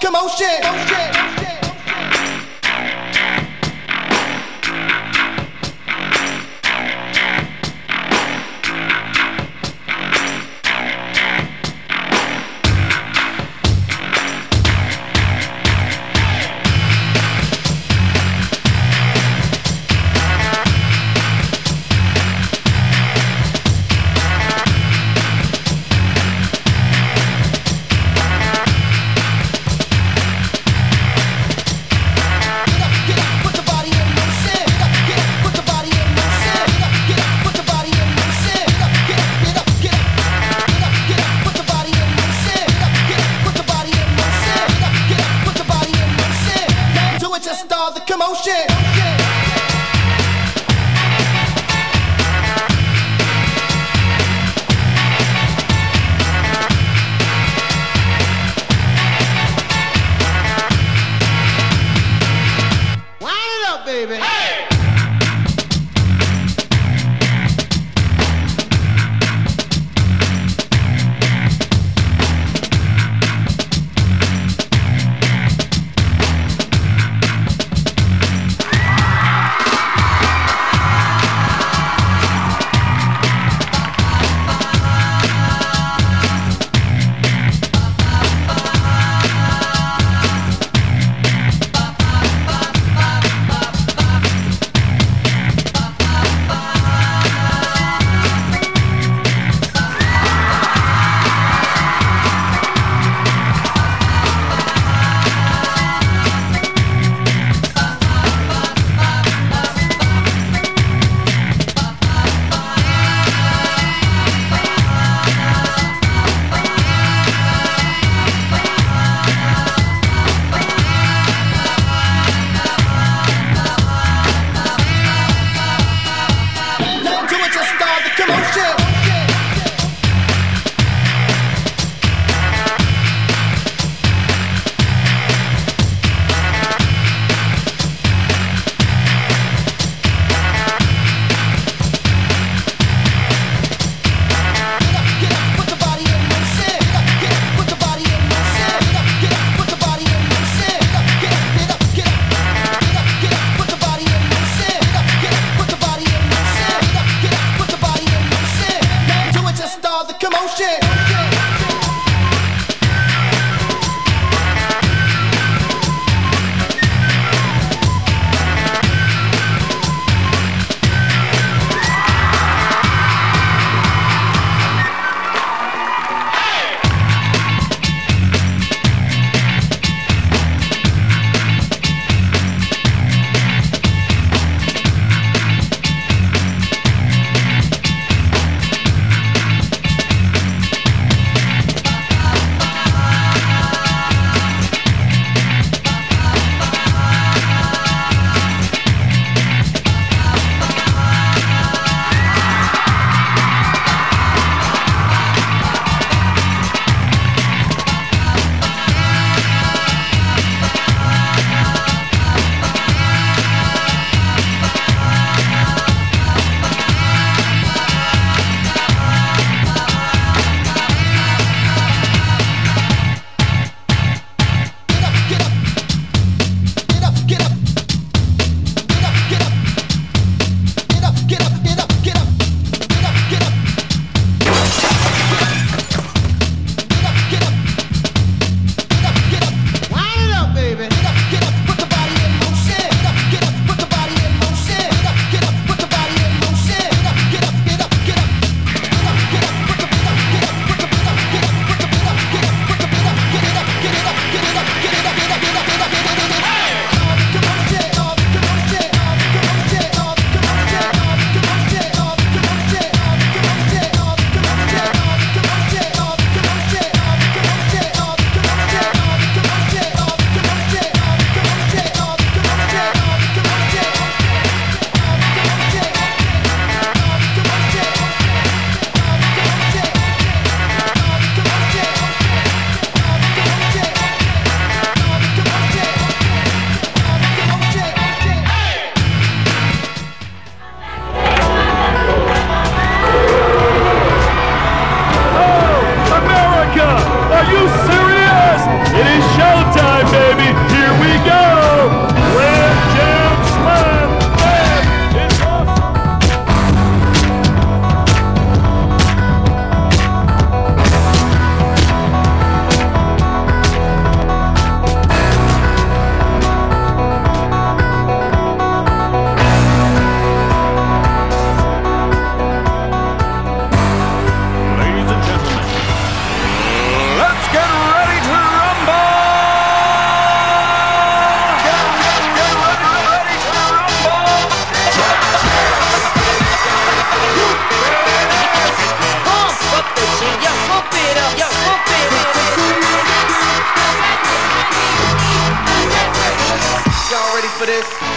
commotion. for this.